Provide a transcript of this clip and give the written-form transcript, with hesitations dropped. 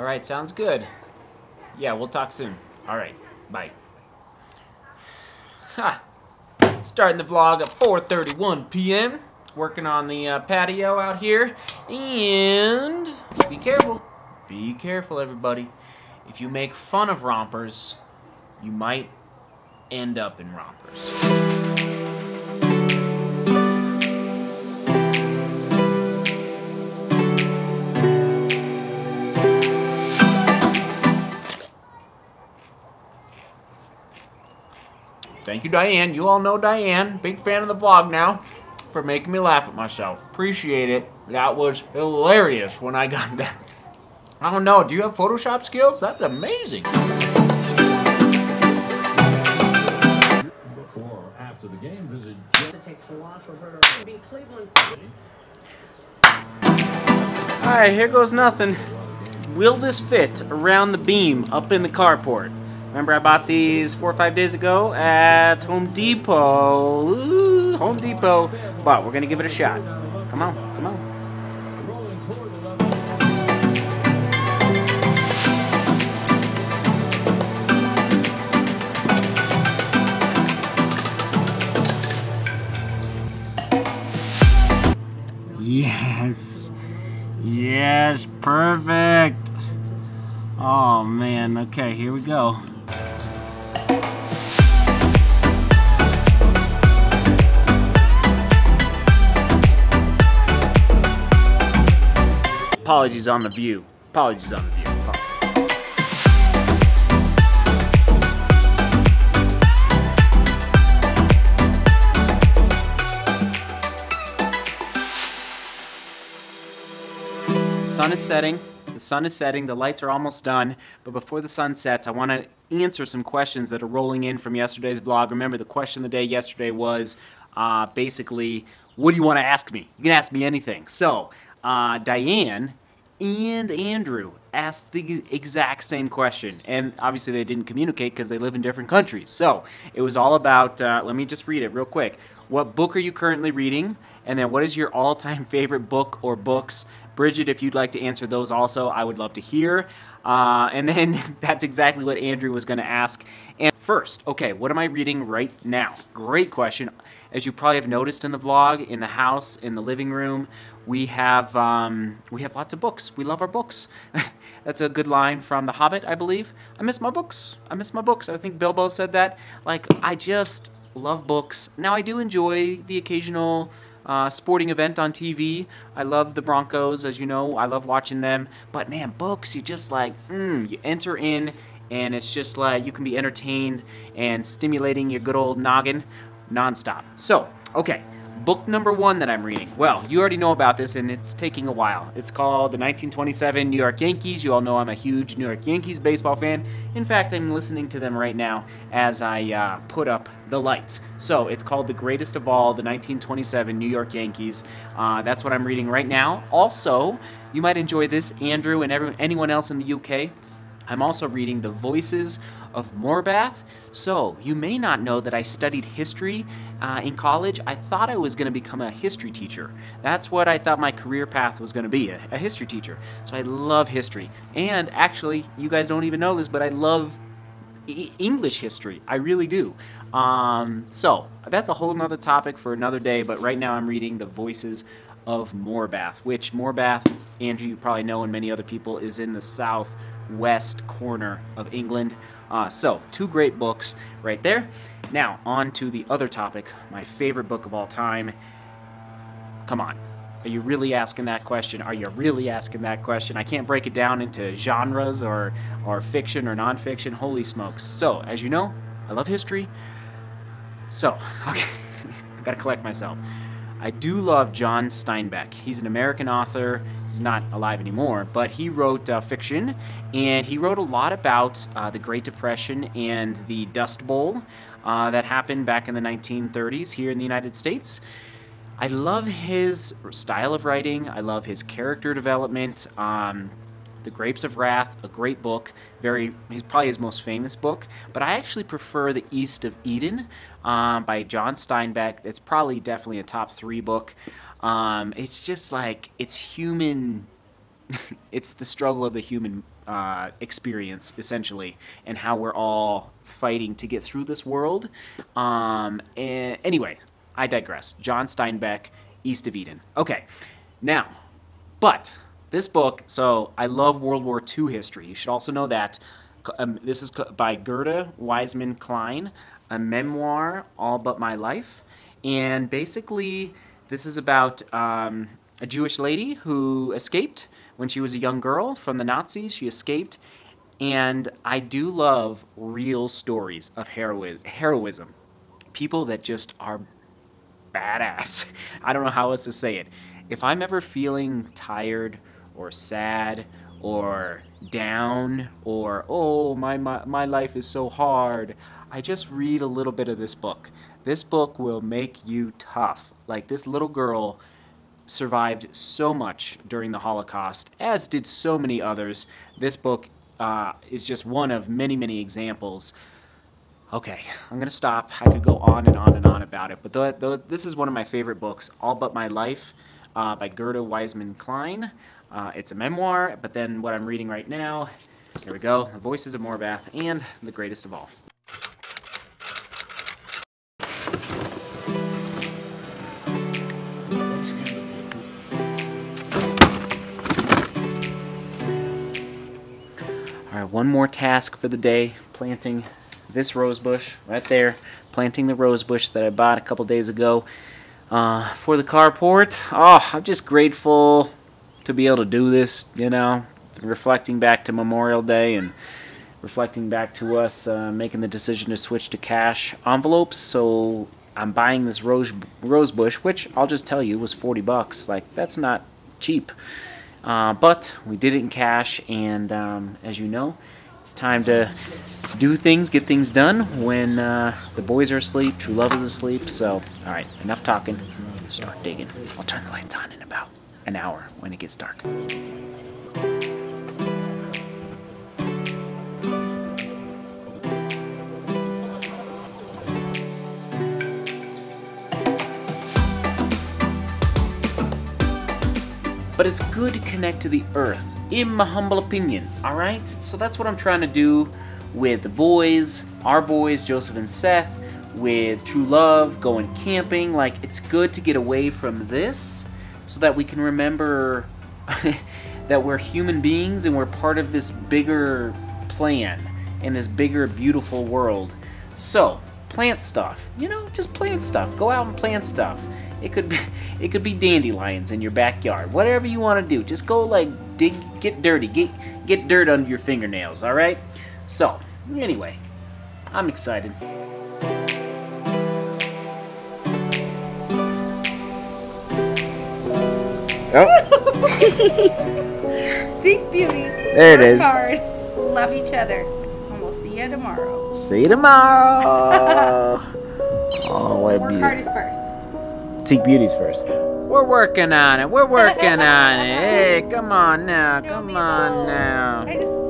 All right, sounds good. Yeah, we'll talk soon. All right, bye. Ha! Starting the vlog at 4:31 p.m. Working on the patio out here. And be careful. Be careful, everybody. If you make fun of rompers, you might end up in rompers. Thank you, Diane. You all know Diane. Big fan of the vlog now for making me laugh at myself. Appreciate it. That was hilarious when I got that. I don't know. Do you have Photoshop skills? That's amazing. Before, after the game visit, it takes a lot for her to be Cleveland. All right, here goes nothing. Will this fit around the beam up in the carport? Remember, I bought these 4 or 5 days ago at Home Depot. Ooh, Home Depot. But we're going to give it a shot. Come on, come on. Yes. Yes, perfect. Oh, man. Okay, here we go. Apologies on the view. Apologies on the view. The sun is setting. The sun is setting. The lights are almost done. But before the sun sets, I want to answer some questions that are rolling in from yesterday's vlog. Remember, the question of the day yesterday was basically, what do you want to ask me? You can ask me anything. So, Diane and Andrew asked the exact same question, and obviously they didn't communicate because they live in different countries. So it was all about, let me just read it real quick. What book are you currently reading? And then what is your all-time favorite book or books? Bridget, if you'd like to answer those also, I would love to hear. And then that's exactly what Andrew was going to ask. And first, okay, what am I reading right now? Great question. As you probably have noticed in the vlog, in the house, in the living room, we have lots of books. We love our books. That's a good line from The Hobbit, I believe. I miss my books. I miss my books. I think Bilbo said that. Like, I just love books. Now, I do enjoy the occasional sporting event on TV. I love the Broncos, as you know. I love watching them. But, man, books, you just, like, you enter in, and it's just, like, you can be entertained and stimulating your good old noggin nonstop. So, okay. Book number one that I'm reading. Well, you already know about this, and it's taking a while. It's called The 1927 New York Yankees. You all know I'm a huge New York Yankees baseball fan. In fact, I'm listening to them right now as I put up the lights. So it's called The Greatest of All, The 1927 New York Yankees. That's what I'm reading right now. Also, you might enjoy this, Andrew and anyone else in the UK. I'm also reading The Voices of Morebath. So, you may not know that I studied history in college. I thought I was going to become a history teacher. That's what I thought my career path was going to be, a history teacher. So I love history. And actually, you guys don't even know this, but I love English history. I really do. So, that's a whole nother topic for another day, but right now I'm reading The Voices of Morebath, which Morebath, Andrew, you probably know, and many other people, is in the southwest corner of England. So, two great books right there. Now, on to the other topic, my favorite book of all time. Come on. Are you really asking that question? Are you really asking that question? I can't break it down into genres or fiction or nonfiction. Holy smokes. So, as you know, I love history. So, okay, I've got to collect myself. I do love John Steinbeck. He's an American author. He's not alive anymore, but he wrote fiction, and he wrote a lot about the Great Depression and the Dust Bowl that happened back in the 1930s here in the United States. I love his style of writing. I love his character development. The Grapes of Wrath, a great book. He's probably his most famous book, but I actually prefer The East of Eden by John Steinbeck. It's probably definitely a top 3 book. It's just like, it's the struggle of the human experience, essentially, and how we're all fighting to get through this world. And anyway, I digress. John Steinbeck, East of Eden. Okay, now, but this book, so I love World War II history. You should also know that. This is by Gerda Wiseman Klein, a memoir, All But My Life. And basically, this is about a Jewish lady who escaped when she was a young girl from the Nazis. She escaped. And I do love real stories of heroism. People that just are badass. I don't know how else to say it. If I'm ever feeling tired or sad or down or, oh, my life is so hard, I just read a little bit of this book. This book will make you tough. Like, this little girl survived so much during the Holocaust, as did so many others. This book is just one of many, many examples. Okay, I'm gonna stop. I could go on and on and on about it, but this is one of my favorite books, All But My Life, by Gerda Wiseman Klein. It's a memoir, but then what I'm reading right now, here we go, The Voices of Morebath and The Greatest of All. All right, one more task for the day, planting this rose bush right there, planting the rose bush that I bought a couple days ago for the carport. Oh, I'm just grateful to be able to do this, you know, reflecting back to Memorial Day and reflecting back to us making the decision to switch to cash envelopes. So I'm buying this rose bush, which I'll just tell you was 40 bucks. Like, that's not cheap. But we did it in cash, and as you know, it's time to do things, get things done when the boys are asleep, true love is asleep. So, all right, enough talking. Start digging. I'll turn the lights on in about an hour when it gets dark. But it's good to connect to the earth, in my humble opinion, all right? So that's what I'm trying to do with the boys, our boys, Joseph and Seth, with true love, going camping. Like, it's good to get away from this, so that we can remember that we're human beings and we're part of this bigger plan and this bigger, beautiful world. So, plant stuff. You know, just plant stuff. Go out and plant stuff. It could be dandelions in your backyard. Whatever you want to do. Just go, like, dig, get dirty. Get dirt under your fingernails, all right? So, anyway, I'm excited. Oh. Seek beauty. There it is. Hard. Love each other. And we'll see you tomorrow. See you tomorrow. Oh, what a beauty. Work hardest first. Seek beauty's first. We're working on it. We're working on it. Hey, come on now. Come on now.